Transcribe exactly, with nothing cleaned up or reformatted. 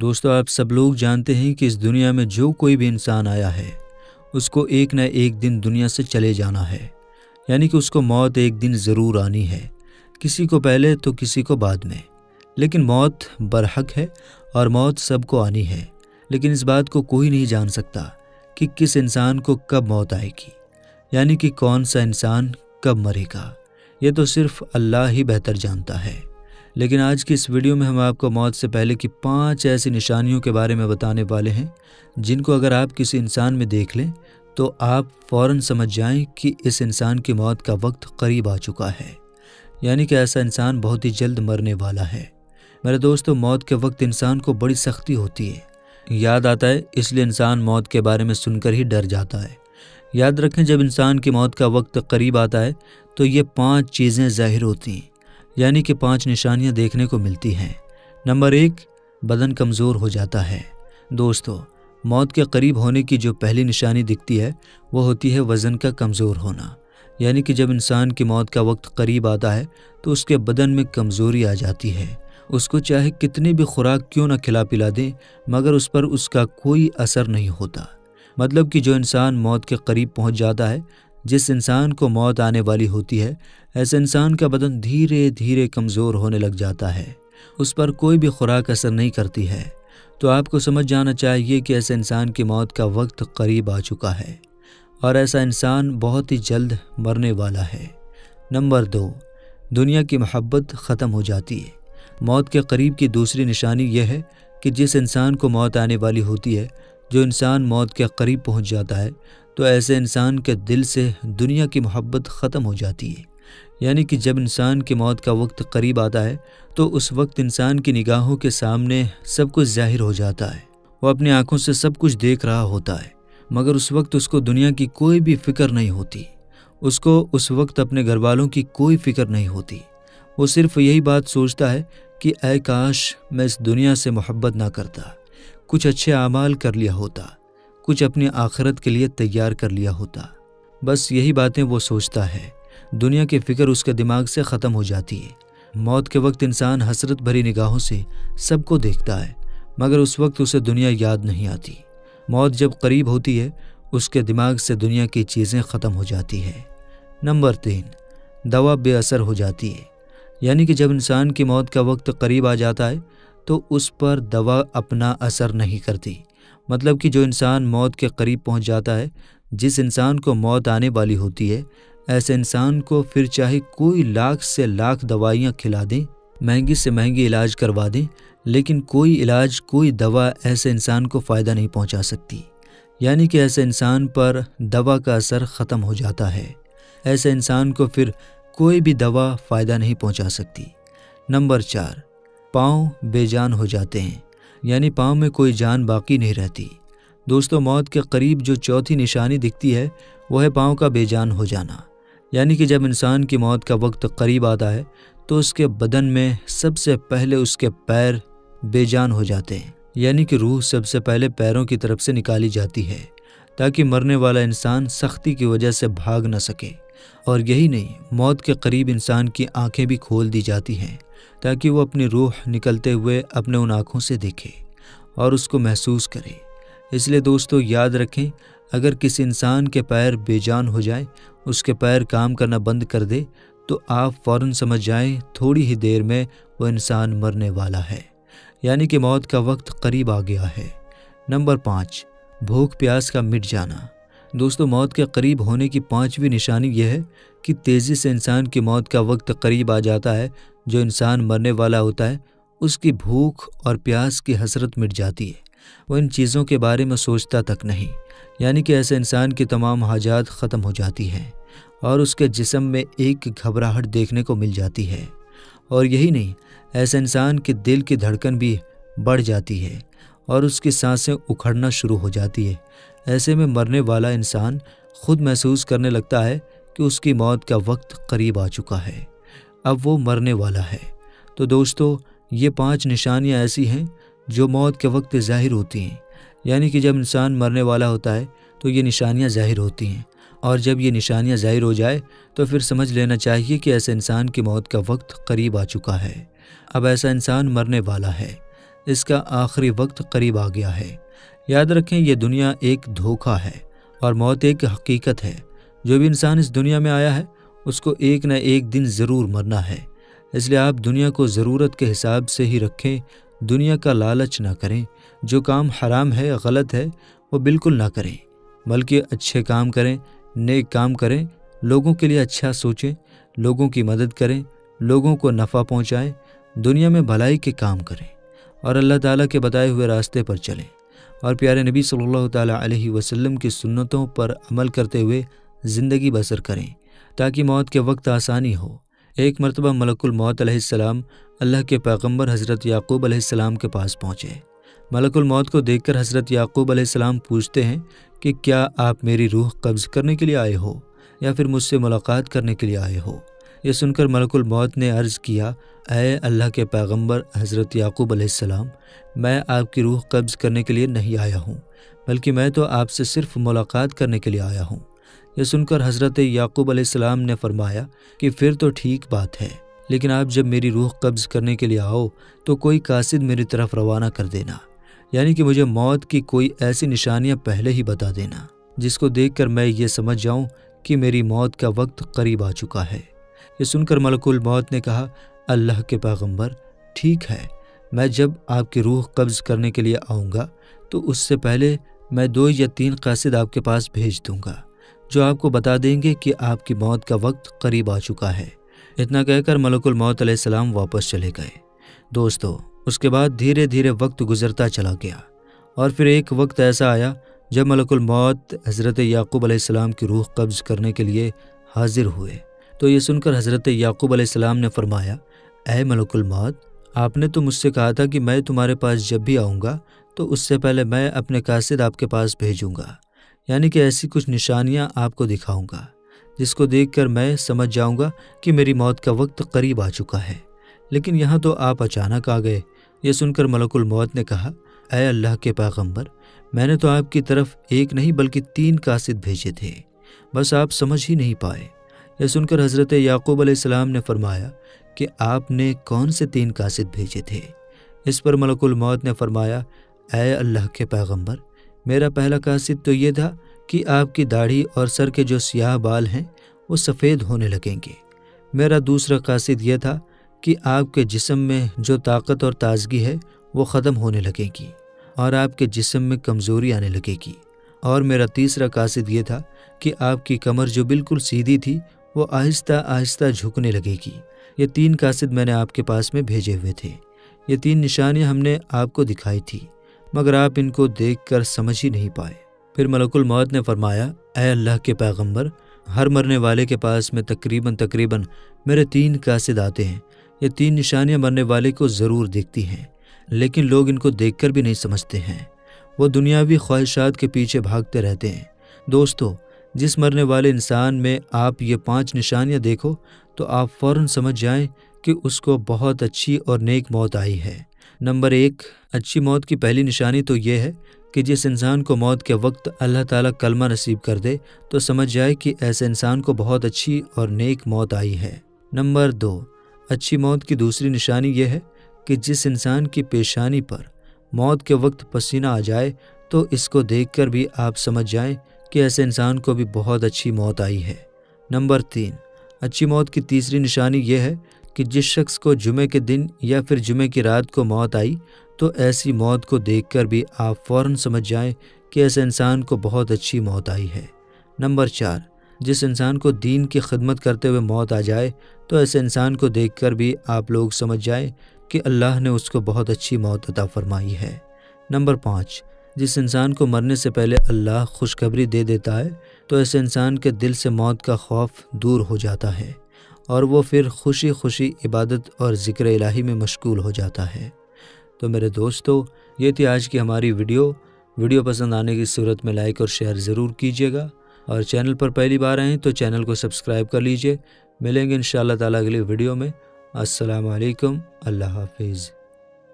दोस्तों, आप सब लोग जानते हैं कि इस दुनिया में जो कोई भी इंसान आया है उसको एक न एक दिन दुनिया से चले जाना है, यानी कि उसको मौत एक दिन ज़रूर आनी है, किसी को पहले तो किसी को बाद में। लेकिन मौत बरहक है और मौत सबको आनी है, लेकिन इस बात को कोई नहीं जान सकता कि किस इंसान को कब मौत आएगी, यानी कि कौन सा इंसान कब मरेगा, यह तो सिर्फ़ अल्लाह ही बेहतर जानता है। लेकिन आज की इस वीडियो में हम आपको मौत से पहले की पांच ऐसी निशानियों के बारे में बताने वाले हैं जिनको अगर आप किसी इंसान में देख लें तो आप फौरन समझ जाएं कि इस इंसान की मौत का वक्त करीब आ चुका है, यानी कि ऐसा इंसान बहुत ही जल्द मरने वाला है। मेरे दोस्तों, मौत के वक्त इंसान को बड़ी सख्ती होती है, याद आता है, इसलिए इंसान मौत के बारे में सुनकर ही डर जाता है। याद रखें, जब इंसान की मौत का वक्त करीब आता है तो ये पाँच चीज़ें जाहिर होती हैं, यानी कि पांच निशानियां देखने को मिलती हैं। नंबर एक, बदन कमज़ोर हो जाता है। दोस्तों, मौत के करीब होने की जो पहली निशानी दिखती है वो होती है वज़न का कमज़ोर होना, यानी कि जब इंसान की मौत का वक्त करीब आता है तो उसके बदन में कमज़ोरी आ जाती है। उसको चाहे कितनी भी खुराक क्यों ना खिला पिला दें मगर उस पर उसका कोई असर नहीं होता। मतलब कि जो इंसान मौत के करीब पहुँच जाता है, जिस इंसान को मौत आने वाली होती है, ऐसे इंसान का बदन धीरे धीरे कमज़ोर होने लग जाता है, उस पर कोई भी खुराक असर नहीं करती है। तो आपको समझ जाना चाहिए कि ऐसे इंसान की मौत का वक्त करीब आ चुका है और ऐसा इंसान बहुत ही जल्द मरने वाला है। नंबर दो, दुनिया की मोहब्बत ख़त्म हो जाती है। मौत के करीब की दूसरी निशानी यह है कि जिस इंसान को मौत आने वाली होती है, जो इंसान मौत के करीब पहुँच जाता है, तो ऐसे इंसान के दिल से दुनिया की मोहब्बत ख़त्म हो जाती है। यानी कि जब इंसान की मौत का वक्त करीब आता है तो उस वक्त इंसान की निगाहों के सामने सब कुछ जाहिर हो जाता है, वो अपनी आंखों से सब कुछ देख रहा होता है, मगर उस वक्त उसको दुनिया की कोई भी फ़िक्र नहीं होती, उसको उस वक्त अपने घर वालों की कोई फ़िक्र नहीं होती। वो सिर्फ़ यही बात सोचता है कि ऐ काश मैं इस दुनिया से मोहब्बत ना करता, कुछ अच्छे आमाल कर लिया होता, कुछ अपनी आखिरत के लिए तैयार कर लिया होता। बस यही बातें वो सोचता है, दुनिया की फ़िक्र उसके दिमाग से ख़त्म हो जाती है। मौत के वक्त इंसान हसरत भरी निगाहों से सबको देखता है मगर उस वक्त उसे दुनिया याद नहीं आती। मौत जब करीब होती है उसके दिमाग से दुनिया की चीज़ें ख़त्म हो जाती है। नंबर तीन, दवा बेअसर हो जाती है। यानी कि जब इंसान की मौत का वक्त करीब आ जाता है तो उस पर दवा अपना असर नहीं करती। मतलब कि जो इंसान मौत के करीब पहुँच जाता है, जिस इंसान को मौत आने वाली होती है, ऐसे इंसान को फिर चाहे कोई लाख से लाख दवाइयाँ खिला दें, महंगी से महंगी इलाज करवा दें, लेकिन कोई इलाज, कोई दवा ऐसे इंसान को फ़ायदा नहीं पहुंचा सकती। यानी कि ऐसे इंसान पर दवा का असर ख़त्म हो जाता है, ऐसे इंसान को फिर कोई भी दवा फ़ायदा नहीं पहुंचा सकती। नंबर चार, पाँव बेजान हो जाते हैं, यानी पाँव में कोई जान बाकी नहीं रहती। दोस्तों, मौत के करीब जो चौथी निशानी दिखती है वह है पाँव का बेजान हो जाना। यानी कि जब इंसान की मौत का वक्त करीब आता है तो उसके बदन में सबसे पहले उसके पैर बेजान हो जाते हैं, यानी कि रूह सबसे पहले पैरों की तरफ से निकाली जाती है ताकि मरने वाला इंसान सख्ती की वजह से भाग न सके। और यही नहीं, मौत के करीब इंसान की आंखें भी खोल दी जाती हैं ताकि वो अपनी रूह निकलते हुए अपने उन आँखों से देखे और उसको महसूस करे। इसलिए दोस्तों, याद रखें, अगर किसी इंसान के पैर बेजान हो जाए, उसके पैर काम करना बंद कर दे, तो आप फौरन समझ जाएं थोड़ी ही देर में वो इंसान मरने वाला है, यानी कि मौत का वक्त करीब आ गया है। नंबर पाँच, भूख प्यास का मिट जाना। दोस्तों, मौत के करीब होने की पांचवी निशानी यह है कि तेज़ी से इंसान की मौत का वक्त करीब आ जाता है। जो इंसान मरने वाला होता है उसकी भूख और प्यास की हसरत मिट जाती है, वो इन चीज़ों के बारे में सोचता तक नहीं। यानी कि ऐसे इंसान की तमाम हाजात ख़त्म हो जाती हैं और उसके जिस्म में एक घबराहट देखने को मिल जाती है। और यही नहीं, ऐसे इंसान के दिल की धड़कन भी बढ़ जाती है और उसकी सांसें उखड़ना शुरू हो जाती है। ऐसे में मरने वाला इंसान खुद महसूस करने लगता है कि उसकी मौत का वक्त करीब आ चुका है, अब वो मरने वाला है। तो दोस्तों, ये पाँच निशानियाँ ऐसी हैं जो मौत के वक्त जाहिर होती हैं। यानी कि जब इंसान मरने वाला होता है तो ये निशानियाँ जाहिर होती हैं, और जब ये निशानियाँ जाहिर हो जाए तो फिर समझ लेना चाहिए कि ऐसे इंसान की मौत का वक्त करीब आ चुका है, अब ऐसा इंसान मरने वाला है। इसका आखिरी वक्त करीब आ गया है। याद रखें, यह दुनिया एक धोखा है और मौत एक हकीकत है। जो भी इंसान इस दुनिया में आया है उसको एक न एक दिन ज़रूर मरना है, इसलिए आप दुनिया को ज़रूरत के हिसाब से ही रखें। दुनिया का लालच ना करें। जो काम हराम है, गलत है, वो बिल्कुल ना करें, बल्कि अच्छे काम करें, नेक काम करें, लोगों के लिए अच्छा सोचें, लोगों की मदद करें, लोगों को नफ़ा पहुँचाएँ, दुनिया में भलाई के काम करें और अल्लाह ताला के बताए हुए रास्ते पर चलें और प्यारे नबी सल्लल्लाहु ताला अलैहि वसल्लम की सुन्नतों पर अमल करते हुए ज़िंदगी बसर करें ताकि मौत के वक्त आसानी हो। एक मरतबा मलकुल मौत अलैहिस्सलाम अल्लाह के पैगंबर हज़रत याक़ूब अलैहिस्सलाम के पास पहुँचे। मलकुल मौत को देखकर हज़रत याक़ूब अलैहिस्सलाम पूछते हैं कि क्या आप मेरी रूह कब्ज़ करने के लिए आए हो या फिर मुझसे मुलाकात करने के लिए आए हो। यह सुनकर मलकुल मौत ने अर्ज़ किया, ऐ अल्लाह के पैगंबर हज़रत याक़ूब अलैहिस्सलाम, मैं आपकी रूह कब्ज़ करने के लिए नहीं आया हूँ, बल्कि मैं तो आपसे सिर्फ मुलाकात करने के लिए आया हूँ। यह सुनकर हज़रत याक़ूब अलैहिस्सलाम ने फरमाया कि फिर तो ठीक बात है, लेकिन आप जब मेरी रूह कब्ज़ करने के लिए आओ तो कोई कासिद मेरी तरफ रवाना कर देना, यानी कि मुझे मौत की कोई ऐसी निशानियाँ पहले ही बता देना जिसको देख कर मैं ये समझ जाऊँ कि मेरी मौत का वक्त करीब आ चुका है। ये सुनकर मलकुल मौत ने कहा, अल्लाह के पैगंबर, ठीक है, मैं जब आपकी रूह कब्ज़ करने के लिए आऊँगा तो उससे पहले मैं दो या तीन कासिद आपके पास भेज दूँगा जो आपको बता देंगे कि आपकी मौत का वक्त करीब आ चुका है। इतना कहकर मलकुल मौत अलैहिस्सलाम वापस चले गए। दोस्तों, उसके बाद धीरे धीरे वक्त गुजरता चला गया और फिर एक वक्त ऐसा आया जब मलकुल मौत हज़रत याक़ूब अलैहिस्सलाम की रूह कब्ज़ करने के लिए हाजिर हुए तो ये सुनकर हज़रत याक़ूब अलैहिस्सलाम ने फरमाया, ऐ मलकुल मौत, आपने तो मुझसे कहा था कि मैं तुम्हारे पास जब भी आऊँगा तो उससे पहले मैं अपने कासिद आपके पास भेजूँगा, यानी कि ऐसी कुछ निशानियाँ आपको दिखाऊँगा जिसको देखकर मैं समझ जाऊँगा कि मेरी मौत का वक्त करीब आ चुका है, लेकिन यहाँ तो आप अचानक आ गए। यह सुनकर मलकुल मौत ने कहा, ऐ अल्लाह के पैगम्बर, मैंने तो आपकी तरफ एक नहीं बल्कि तीन कासिद भेजे थे, बस आप समझ ही नहीं पाए। यह सुनकर हज़रत याक़ूब अलैहिस्सलाम ने फरमाया कि आपने कौन से तीन कासिद भेजे थे। इस पर मलकुल मौत ने फरमाया, ऐ अल्लाह के पैगंबर, मेरा पहला कासिद तो ये था कि आपकी दाढ़ी और सर के जो सियाह बाल हैं वो सफ़ेद होने लगेंगे। मेरा दूसरा कासिद ये था कि आपके जिस्म में जो ताकत और ताजगी है वो ख़त्म होने लगेगी और आपके जिस्म में कमज़ोरी आने लगेगी। और मेरा तीसरा कासिद ये था कि आपकी कमर जो बिल्कुल सीधी थी वो आहिस्ता आहिस्ता झुकने लगेगी। ये तीन कासिद मैंने आपके पास में भेजे हुए थे। ये तीन निशानियाँ हमने आपको दिखाई थी, मगर आप इनको देखकर समझ ही नहीं पाए। फिर मलकुल मौत ने फरमाया, ऐ अल्लाह के पैगंबर, हर मरने वाले के पास में तकरीबन तकरीबन मेरे तीन कासिद आते हैं। ये तीन निशानियाँ मरने वाले को ज़रूर दिखती हैं, लेकिन लोग इनको देखकर भी नहीं समझते हैं। वो दुनियावी ख्वाहिशात के पीछे भागते रहते हैं। दोस्तों, जिस मरने वाले इंसान में आप ये पांच निशानियां देखो तो आप फौरन समझ जाएं कि उसको बहुत अच्छी और नेक मौत आई है। नंबर एक, अच्छी मौत की पहली निशानी तो ये है कि जिस इंसान को मौत के वक्त अल्लाह ताला कलमा नसीब कर दे तो समझ जाए कि ऐसे इंसान को बहुत अच्छी और नेक मौत आई है। नंबर दो, अच्छी मौत की दूसरी निशानी यह है कि जिस इंसान की पेशानी पर मौत के वक्त पसीना आ जाए तो इसको देखकर भी आप समझ जाएं कि ऐसे इंसान को भी बहुत अच्छी मौत आई है। नंबर तीन, अच्छी मौत की तीसरी निशानी यह है कि जिस शख्स को जुमे के दिन या फिर जुमे की रात को मौत आई तो ऐसी मौत को देखकर भी आप फौरन समझ जाएं कि ऐसे इंसान को बहुत अच्छी मौत आई है। नंबर चार, जिस इंसान को दीन की खिदमत करते हुए मौत आ जाए तो ऐसे इंसान को देखकर भी आप लोग समझ जाएं कि अल्लाह ने उसको बहुत अच्छी मौत अता फरमाई है। नंबर पाँच, जिस इंसान को मरने से पहले अल्लाह खुशखबरी दे देता है तो ऐसे इंसान के दिल से मौत का खौफ दूर हो जाता है और वो फिर खुशी खुशी इबादत और ज़िक्र इलाही में मशगूल हो जाता है। तो मेरे दोस्तों, ये थी आज की हमारी वीडियो। वीडियो पसंद आने की सूरत में लाइक और शेयर ज़रूर कीजिएगा और चैनल पर पहली बार आएँ तो चैनल को सब्सक्राइब कर लीजिए। मिलेंगे इंशाअल्लाह ताला अगली वीडियो में। अस्सलामु अलैकुम, अल्लाह हाफिज़।